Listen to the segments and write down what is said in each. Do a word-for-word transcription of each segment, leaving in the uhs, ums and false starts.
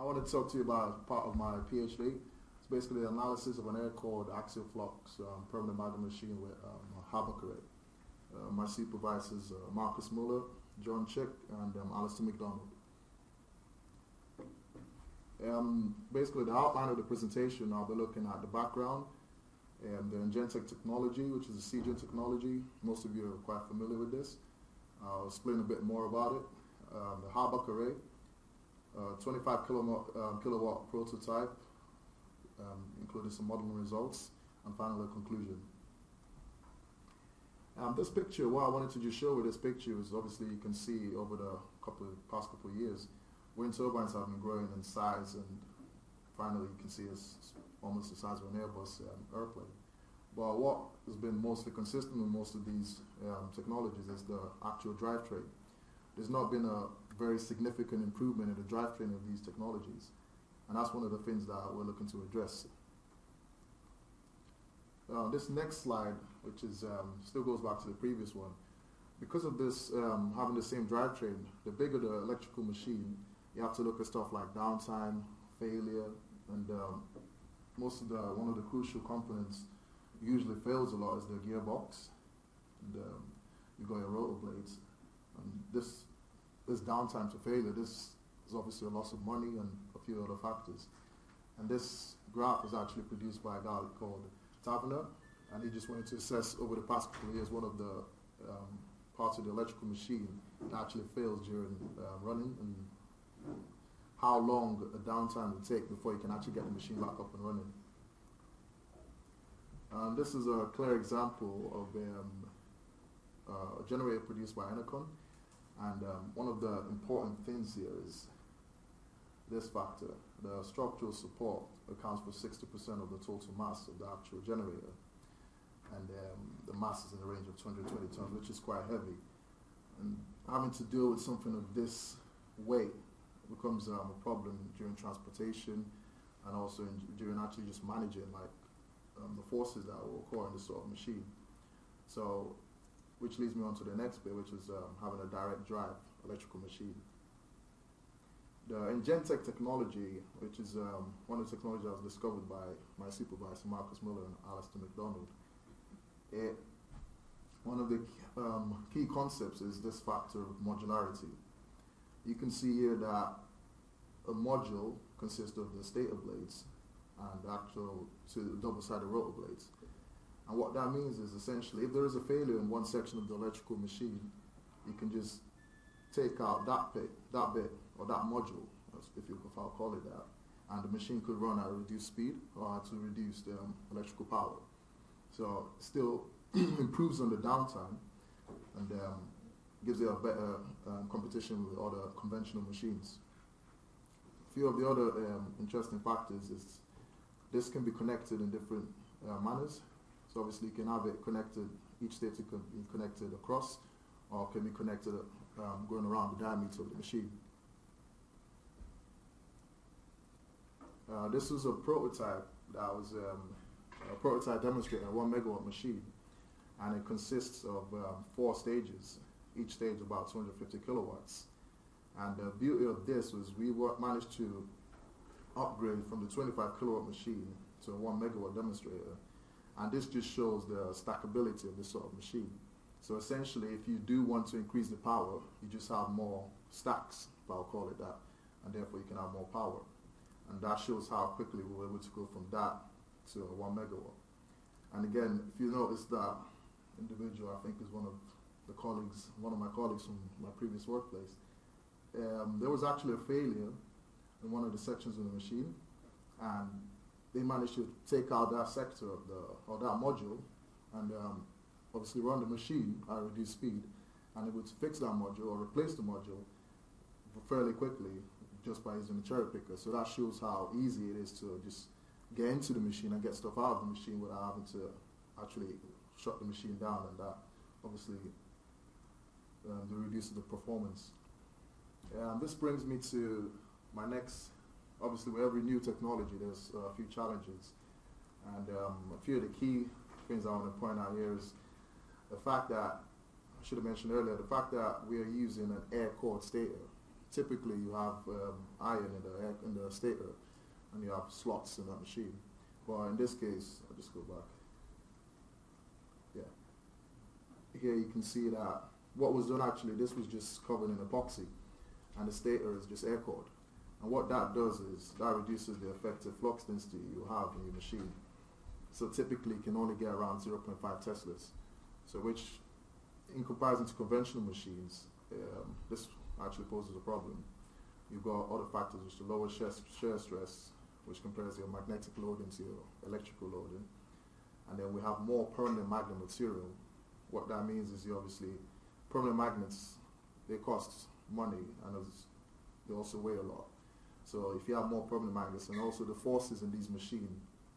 I want to talk to you about part of my PhD. It's basically the analysis of an air-cooled axial flux um, permanent magnet machine with um, a Halbach array. Uh, my supervisors uh, Markus Mueller, John Chick, and um, Alistair McDonald. Um, basically, the outline of the presentation, I'll be looking at the background, and the NGenTech technology, which is a C gen technology. Most of you are quite familiar with this. I'll explain a bit more about it. Um, the Halbach array, uh, twenty-five kilowatt, um, kilowatt prototype, um, including some modeling results, and finally a conclusion. Um, this picture, what I wanted to just show with this picture is obviously you can see over the couple of, past couple of years, wind turbines have been growing in size, and finally you can see it's almost the size of an Airbus um, airplane. But what has been mostly consistent with most of these um, technologies is the actual drivetrain. There's not been a very significant improvement in the drivetrain of these technologies, and that's one of the things that we're looking to address. Uh, this next slide, which is um, still goes back to the previous one, because of this um, having the same drivetrain, the bigger the electrical machine, you have to look at stuff like downtime, failure, and um, most of the one of the crucial components usually fails a lot is the gearbox, and um, you got your rotor blades. And this this downtime to failure, this is obviously a loss of money and a few other factors. And this graph is actually produced by a guy called Taverner, and he just wanted to assess over the past couple of years one of the um, parts of the electrical machine that actually fails during uh, running, and how long a downtime will take before you can actually get the machine back up and running. Um, this is a clear example of um, uh, a generator produced by Enercon, and um, one of the important things here is this factor. The structural support accounts for sixty percent of the total mass of the actual generator, and um, the mass is in the range of two hundred twenty tons, which is quite heavy. And having to deal with something of this weight becomes um, a problem during transportation, and also in, during actually just managing like um, the forces that will occur in this sort of machine. So, which leads me on to the next bit, which is um, having a direct drive electrical machine. The NGenTech technology, which is um, one of the technologies that was discovered by my supervisor, Markus Mueller and Alistair McDonald, it, one of the um, key concepts is this factor of modularity. You can see here that a module consists of the stator blades and the actual two double-sided rotor blades. And what that means is essentially if there is a failure in one section of the electrical machine, you can just take out that bit, that bit or that module, if you if I'll call it that, and the machine could run at a reduced speed or to reduce the um, electrical power. So still improves on the downtime and um, gives it a better um, competition with other conventional machines. A few of the other um, interesting factors is this can be connected in different uh, manners. So obviously you can have it connected, each stator can be connected across or can be connected um, going around the diameter of the machine. Uh, this was a prototype that was um, a prototype demonstrating a one megawatt machine, and it consists of um, four stages, each stage about two hundred fifty kilowatts. And the beauty of this was we managed to upgrade from the twenty-five kilowatt machine to a one megawatt demonstrator. And this just shows the stackability of this sort of machine. So essentially, if you do want to increase the power, you just have more stacks, if I'll call it that, and therefore you can have more power. And that shows how quickly we were able to go from that to one megawatt. And again, if you notice that individual, I think is one of the colleagues, one of my colleagues from my previous workplace, um, there was actually a failure in one of the sections of the machine, and they managed to take out that sector of the, or that module, and um, obviously run the machine at reduced speed, and it would fix that module or replace the module fairly quickly, just by using a cherry picker. So that shows how easy it is to just get into the machine and get stuff out of the machine without having to actually shut the machine down, and that obviously um, reduces the performance. Um, this brings me to my next, obviously with every new technology there's a few challenges, and um, a few of the key things I want to point out here is the fact that, I should have mentioned earlier, the fact that we are using an air-cooled stator. typically you have um, iron in the, in the stator, and you have slots in that machine. But in this case, I'll just go back. Yeah. Here you can see that what was done actually, this was just covered in epoxy, and the stator is just air cored. And what that does is that reduces the effective flux density you have in your machine. So typically you can only get around zero point five Teslas. So which, in comparison to conventional machines, um, this actually poses a problem. You've got other factors, which the lower shear, shear stress, which compares your magnetic loading to your electrical loading. And then we have more permanent magnet material. What that means is you obviously, permanent magnets, they cost money and they also weigh a lot. So if you have more permanent magnets, and also the forces in these machine,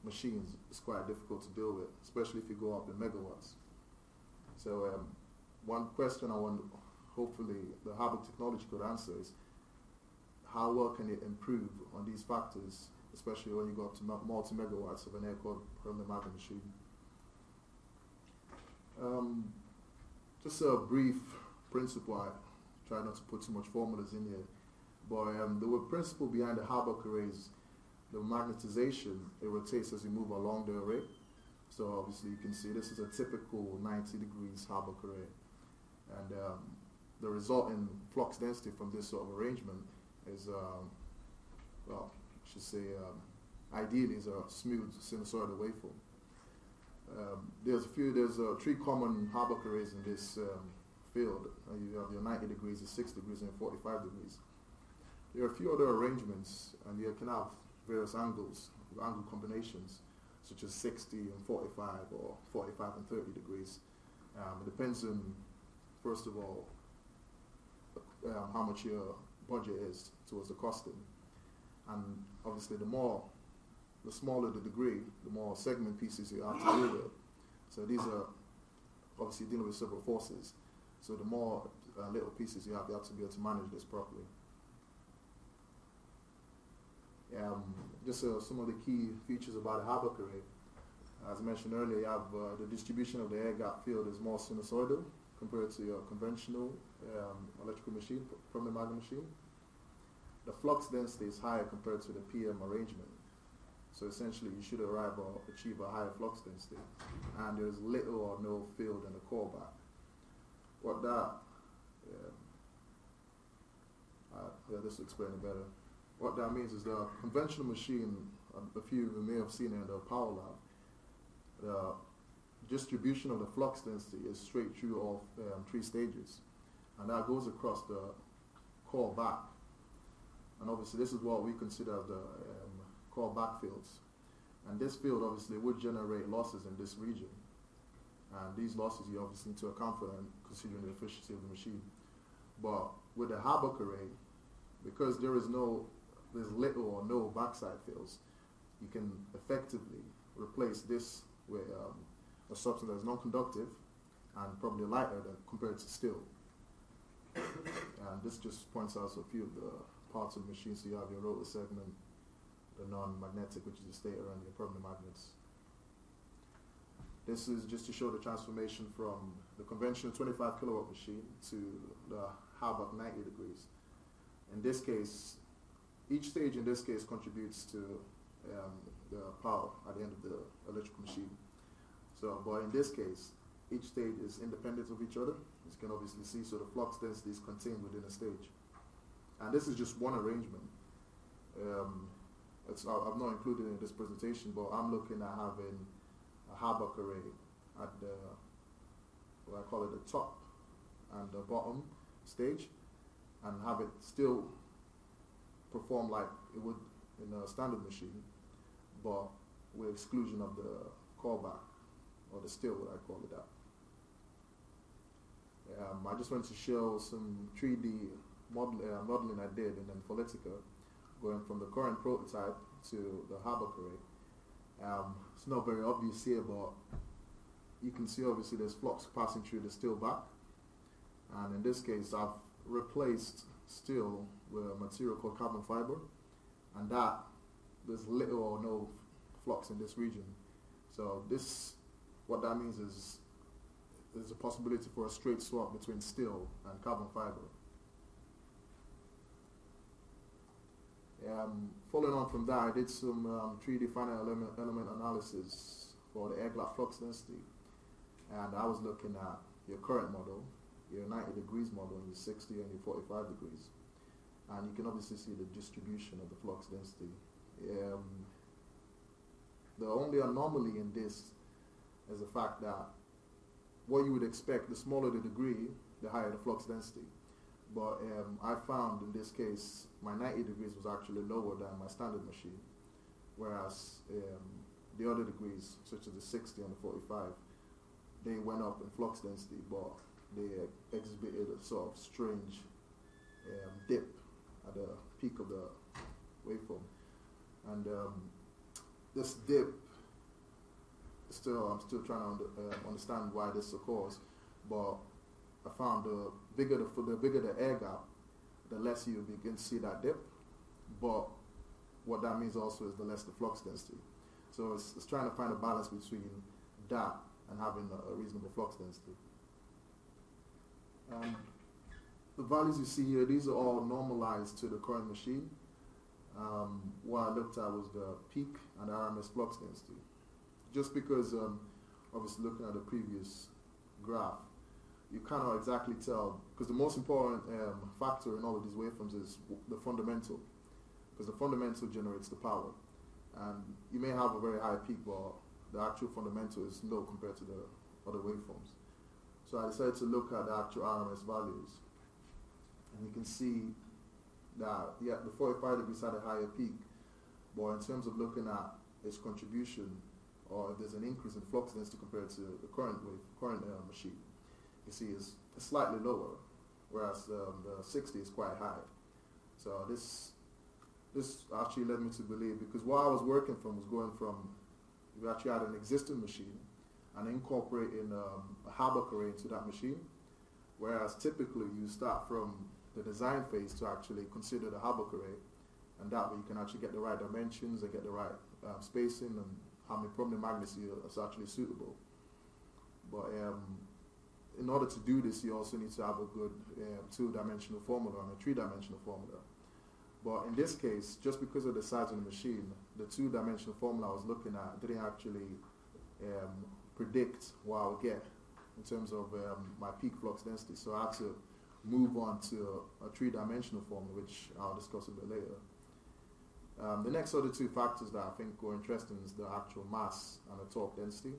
machines is quite difficult to deal with, especially if you go up in megawatts. So um, one question I want, hopefully, the Halbach technology could answer is, how well can it improve on these factors, especially when you go up to multi-megawatts of an air-cooled permanent magnet machine? Um, just a brief principle. I try not to put too much formulas in here. But um, the principle behind the Halbach array is the magnetization. It rotates as you move along the array. So obviously you can see this is a typical ninety degrees Halbach array. And um, the resulting flux density from this sort of arrangement is, um, well, I should say, um, ideally is a smooth sinusoidal waveform. Um, there's a few, there's uh, three common Halbach arrays in this um, field. Uh, you have your ninety degrees, your six degrees, and your forty-five degrees. There are a few other arrangements, and you can have various angles, angle combinations, such as sixty and forty-five, or forty-five and thirty degrees. Um, it depends on, first of all, um, how much your budget is towards the costing. And obviously, the more, the smaller the degree, the more segment pieces you have to deal with. So these are obviously dealing with several forces. So the more uh, little pieces you have, you have to be able to manage this properly. Um, just uh, some of the key features about the Halbach array. As I mentioned earlier, you have uh, the distribution of the air gap field is more sinusoidal compared to your conventional um, electrical machine, permanent magnet machine. The flux density is higher compared to the P M arrangement. So essentially, you should arrive or achieve a higher flux density. And there's little or no field in the core back. What that, um, uh, yeah, this will explain it better. What that means is the conventional machine, uh, a few of you may have seen it in the power lab, the distribution of the flux density is straight through all um, three stages. And that goes across the core back. And obviously this is what we consider the um, core back fields. And this field obviously would generate losses in this region. And these losses you obviously need to account for them considering the efficiency of the machine. But with the Halbach array, because there is no there's little or no backside fields, you can effectively replace this with um, a substance that is non-conductive and probably lighter than compared to steel. And this just points out a few of the parts of the machine. So you have your rotor segment, the non-magnetic, which is the stator, and your permanent magnets. This is just to show the transformation from the conventional twenty-five kilowatt machine to the Halbach ninety degrees. In this case, each stage in this case contributes to um, the power at the end of the electrical machine. So, but in this case, each stage is independent of each other, as you can obviously see, so the flux density is contained within a stage. And this is just one arrangement. Um, it's, I've not included in this presentation, but I'm looking at having a Halbach array at the, what I call it, the top and the bottom stage, and have it still perform like it would in a standard machine, but with exclusion of the core back, or the steel, what I call it that. Um, I just wanted to show some three D model, uh, modeling I did in Politica, going from the current prototype to the Halbach array. Um, it's not very obvious here, but you can see obviously there's flux passing through the steel back, and in this case I've replaced steel with a material called carbon fiber, and that there's little or no flux in this region. So this, what that means is there's a possibility for a straight swap between steel and carbon fiber. Um, following on from that, I did some um, three D final element, element analysis for the air-gap flux density, and I was looking at your current model, your ninety degrees model, and your sixty and your forty-five degrees, and you can obviously see the distribution of the flux density. Um, the only anomaly in this is the fact that what you would expect, the smaller the degree, the higher the flux density. But um, I found in this case my ninety degrees was actually lower than my standard machine, whereas um, the other degrees, such as the sixty and the forty-five, they went up in flux density, but they uh, exhibited a sort of strange um, dip at the peak of the waveform. And um, this dip, still I'm still trying to under, uh, understand why this occurs, but I found the bigger the, the bigger the air gap, the less you begin to see that dip. But what that means also is the less the flux density. So it's, it's trying to find a balance between that and having a, a reasonable flux density. Um, the values you see here, these are all normalized to the current machine. Um, what I looked at was the peak and the R M S flux density. Just because um, obviously looking at the previous graph, you cannot exactly tell, because the most important um, factor in all of these waveforms is the fundamental, because the fundamental generates the power. And you may have a very high peak, but the actual fundamental is low compared to the other waveforms. So I decided to look at the actual R M S values. And you can see that, yeah, the forty-five degrees had a higher peak, but in terms of looking at its contribution, or if there's an increase in flux density compared to the current wave, current uh, machine, you see is slightly lower, whereas um, the sixty is quite high. So this this actually led me to believe, because what I was working from was going from, we actually had an existing machine and incorporating um, a Halbach array into that machine, whereas typically you start from the design phase to actually consider the Halbach array, and that way you can actually get the right dimensions and get the right um, spacing and how many prominent magnets is actually suitable. But um, in order to do this, you also need to have a good um, two-dimensional formula and a three-dimensional formula. But in this case, just because of the size of the machine, the two-dimensional formula I was looking at didn't actually um, predict what I would get in terms of um, my peak flux density. So I had to move on to a, a three-dimensional formula, which I'll discuss a bit later. Um, the next other two factors that I think were interesting is the actual mass and the torque density,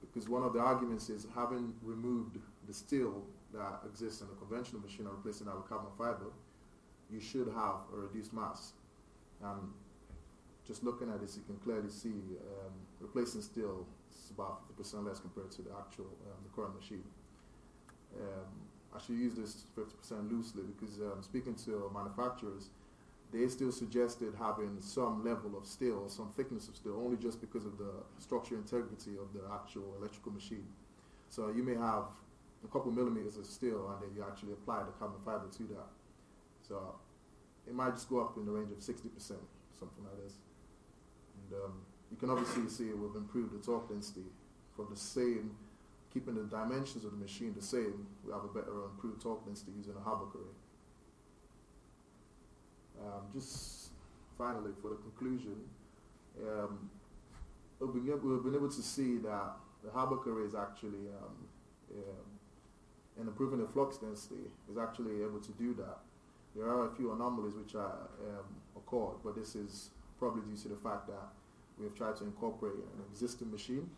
because one of the arguments is having removed the steel that exists in a conventional machine and replacing that with carbon fiber, you should have a reduced mass. And just looking at this, you can clearly see um, replacing steel is about fifty percent less compared to the actual um, the current machine. Um, I should use this fifty percent loosely because um, speaking to manufacturers, they still suggested having some level of steel, some thickness of steel, only just because of the structural integrity of the actual electrical machine. So you may have a couple millimeters of steel, and then you actually apply the carbon fiber to that. So it might just go up in the range of sixty percent, something like this. And um, you can obviously see we've improved the torque density for the same, keeping the dimensions of the machine the same. We have a better improved torque density using a Halbach array. Um, just finally, for the conclusion, um, we've, been able, we've been able to see that the Halbach array is actually, um, um, in improving the flux density, is actually able to do that. There are a few anomalies which are um, occurred, but this is probably due to the fact that we have tried to incorporate an existing machine,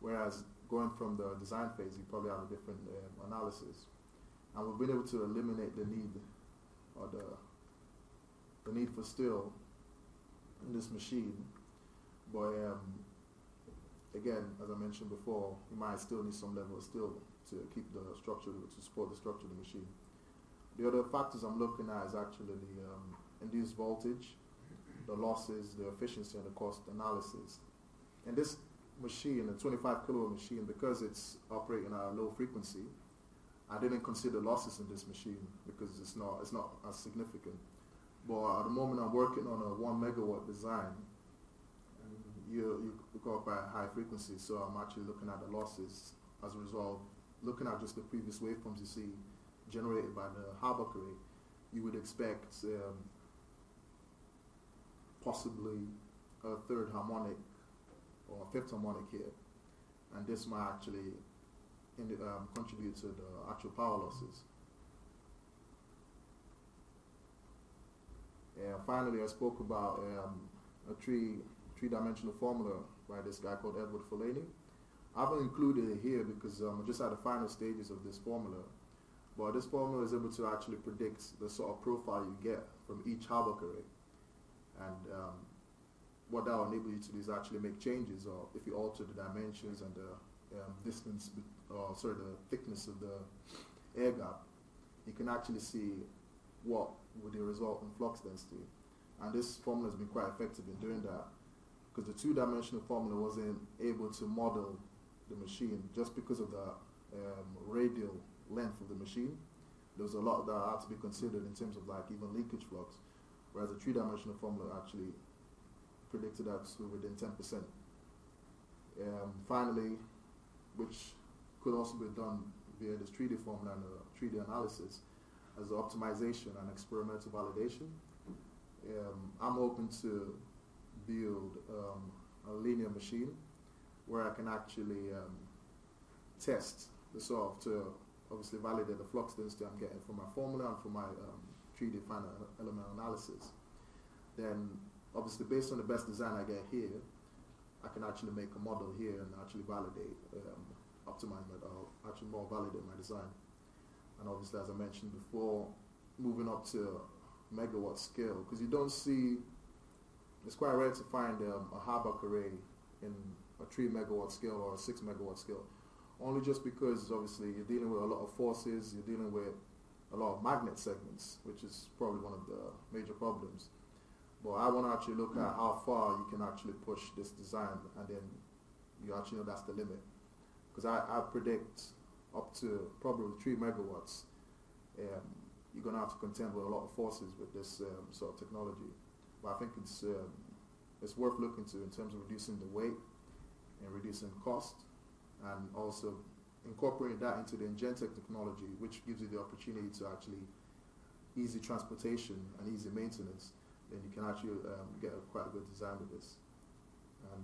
whereas going from the design phase, you probably have a different um, analysis. And we've been able to eliminate the need or the the need for steel in this machine, but um, again, as I mentioned before, you might still need some level of steel to keep the structure, to support the structure of the machine. The other factors I'm looking at is actually the um, induced voltage, the losses, the efficiency, and the cost analysis. In this machine, a twenty-five kilowatt machine, because it's operating at a low frequency, I didn't consider losses in this machine because it's not it's not as significant. But at the moment, I'm working on a one megawatt design. And you, you go up at high frequency, so I'm actually looking at the losses as a result. Looking at just the previous waveforms you see generated by the Halbach array, you would expect um, possibly a third harmonic or a fifth harmonic here, and this might actually in the, um, contribute to the actual power losses. And finally, I spoke about um, a three, three-dimensional formula by this guy called Edward Fellaini. I haven't included it here because um, I'm just at the final stages of this formula. But this formula is able to actually predict the sort of profile you get from each Halbach array. And um, what that will enable you to do is actually make changes, or if you alter the dimensions and the um, distance, or sorry, the thickness of the air gap, you can actually see what would the result in flux density. And this formula has been quite effective in doing that, because the two-dimensional formula wasn't able to model the machine just because of the um, radial length of the machine. There was a lot that had to be considered in terms of like even leakage flux, whereas the three-dimensional formula actually predicted that to within ten percent. Um, finally, which could also be done via this three D formula and a three D analysis, as the optimization and experimental validation. Um, I'm open to build um, a linear machine where I can actually um, test the sort of to obviously validate the flux density I'm getting from my formula and from my um, three D final element analysis. Then obviously based on the best design I get here, I can actually make a model here and actually validate, um, optimize my, uh, actually more validate my design. And obviously, as I mentioned before, moving up to megawatt scale, because you don't see, it's quite rare to find um, a Halbach array in a three megawatt scale or a six megawatt scale, only just because obviously you're dealing with a lot of forces, you're dealing with a lot of magnet segments, which is probably one of the major problems. But I want to actually look at how far you can actually push this design, and then you actually know that's the limit. Because I, I predict up to probably three megawatts, um, you're going to have to contend with a lot of forces with this um, sort of technology. But I think it's, um, it's worth looking to in terms of reducing the weight and reducing cost, and also incorporating that into the NGenTech technology, which gives you the opportunity to actually easy transportation and easy maintenance. Then you can actually um, get a quite good design with this. And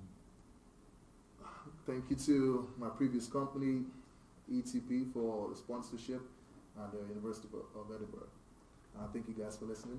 thank you to my previous company, E T P, for the sponsorship, and the University of Edinburgh. And I thank you guys for listening.